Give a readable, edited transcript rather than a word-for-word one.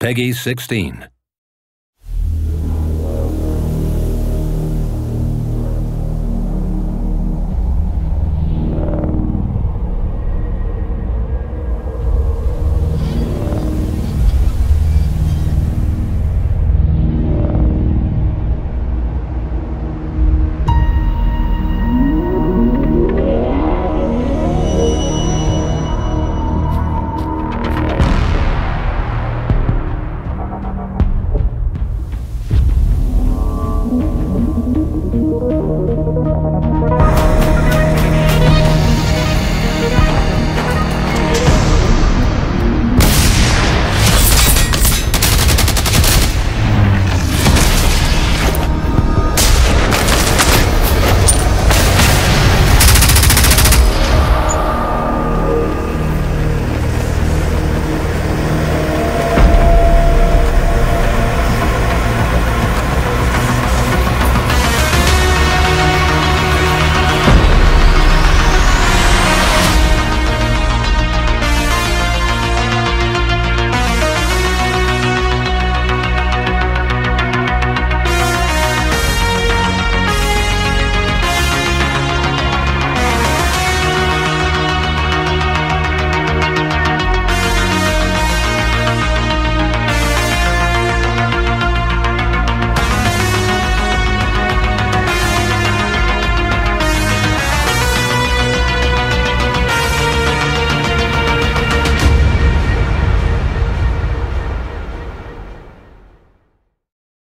Peggy 16.